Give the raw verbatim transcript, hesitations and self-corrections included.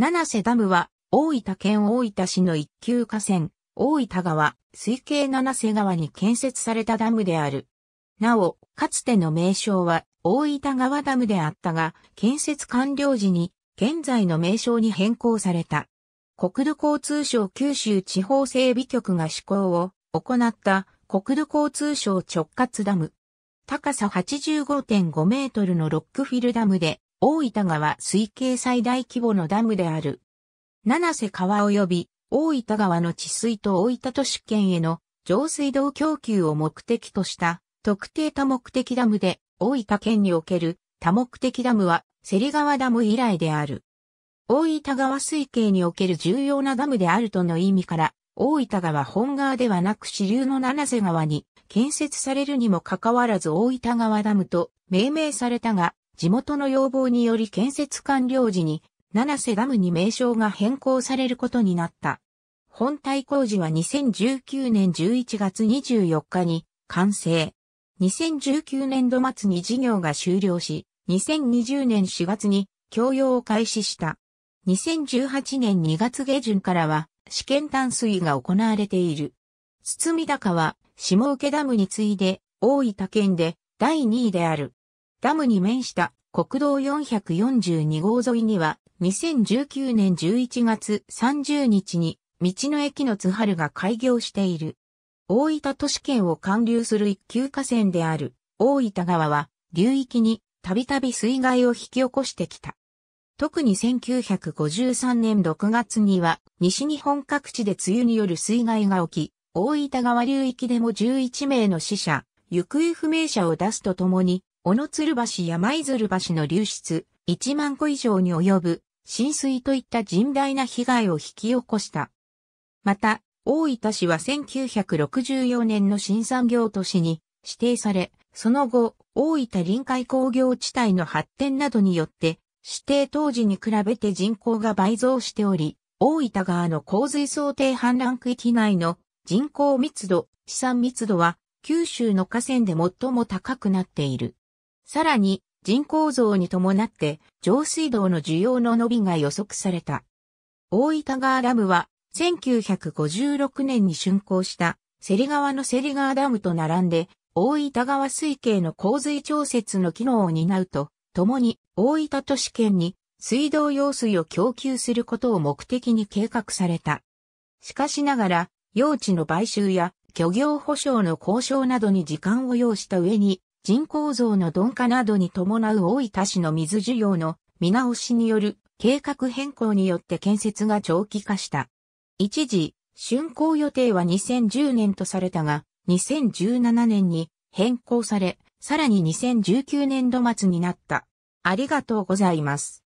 七瀬ダムは、大分県大分市の一級河川、大分川、水系七瀬川に建設されたダムである。なお、かつての名称は、大分川ダムであったが、建設完了時に、現在の名称に変更された。国土交通省九州地方整備局が施工を行った国土交通省直轄ダム。高さ はちじゅうごてんご メートルのロックフィルダムで、大分川水系最大規模のダムである。七瀬川及び大分川の治水と大分都市圏への上水道供給を目的とした特定多目的ダムで、大分県における多目的ダムは芹川ダム以来である。大分川水系における重要なダムであるとの意味から、大分川本川ではなく支流の七瀬川に建設されるにもかかわらず大分川ダムと命名されたが、地元の要望により建設完了時に七瀬ダムに名称が変更されることになった。本体工事はにせんじゅうきゅうねんじゅういちがつにじゅうよっかに完成。にせんじゅうきゅうねんど末に事業が終了し、にせんにじゅうねんしがつに供用を開始した。にせんじゅうはちねんにがつげじゅんからは試験淡水が行われている。堤高は下請ダムに次いで大分県でだいにいである。ダムに面した国道よんひゃくよんじゅうにごう沿いにはにせんじゅうきゅうねんじゅういちがつさんじゅうにちに道の駅の津春が開業している。大分都市圏を貫流する一級河川である大分川は流域にたびたび水害を引き起こしてきた。特にせんきゅうひゃくごじゅうさんねんろくがつには西日本各地で梅雨による水害が起き、大分川流域でもじゅういちめいの死者、行方不明者を出すとともに、小野鶴橋や舞鶴橋の流出、いちまんこ以上に及ぶ浸水といった甚大な被害を引き起こした。また、大分市はせんきゅうひゃくろくじゅうよねんの新産業都市に指定され、その後、大分臨海工業地帯の発展などによって、指定当時に比べて人口が倍増しており、大分川の洪水想定氾濫区域内の人口密度、資産密度は九州の河川で最も高くなっている。さらに人口増に伴って上水道の需要の伸びが予測された。大分川ダムはせんきゅうひゃくごじゅうろくねんに竣工した芹川の芹川ダムと並んで大分川水系の洪水調節の機能を担うと、ともに大分都市圏に水道用水を供給することを目的に計画された。しかしながら、用地の買収や漁業保障の交渉などに時間を要した上に、人口増の鈍化などに伴う大分市の水需要の見直しによる計画変更によって建設が長期化した。一時、竣工予定はにせんじゅうねんとされたが、にせんじゅうななねんに変更され、さらににせんじゅうきゅうねんど末になった。ありがとうございます。